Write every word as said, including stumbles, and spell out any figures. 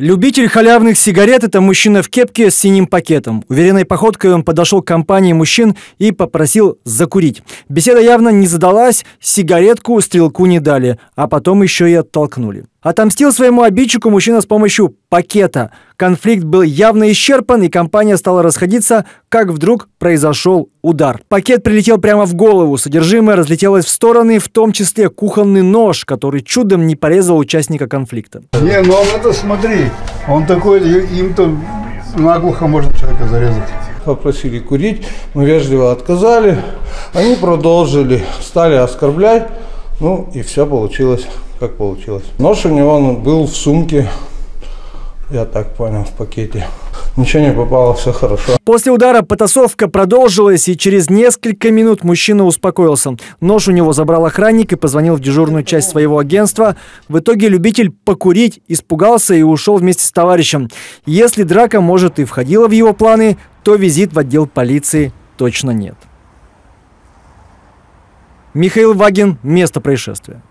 Любитель халявных сигарет – это мужчина в кепке с синим пакетом. Уверенной походкой он подошел к компании мужчин и попросил закурить. Беседа явно не задалась, сигаретку стрелку не дали, а потом еще и оттолкнули. Отомстил своему обидчику мужчина с помощью пакета. Конфликт был явно исчерпан, и компания стала расходиться, как вдруг произошел удар. Пакет прилетел прямо в голову, содержимое разлетелось в стороны, в том числе кухонный нож, который чудом не порезал участника конфликта. Не, ну это смотри, он такой, им-то наглухо можно человека зарезать. Попросили курить, мы вежливо отказали, они продолжили, стали оскорблять. Ну и все получилось, как получилось. Нож у него он был в сумке, я так понял, в пакете. Ничего не попало, все хорошо. После удара потасовка продолжилась, и через несколько минут мужчина успокоился. Нож у него забрал охранник и позвонил в дежурную часть своего агентства. В итоге любитель покурить испугался и ушел вместе с товарищем. Если драка, может, и входила в его планы, то визит в отдел полиции точно нет. Михаил Вагин. Место происшествия.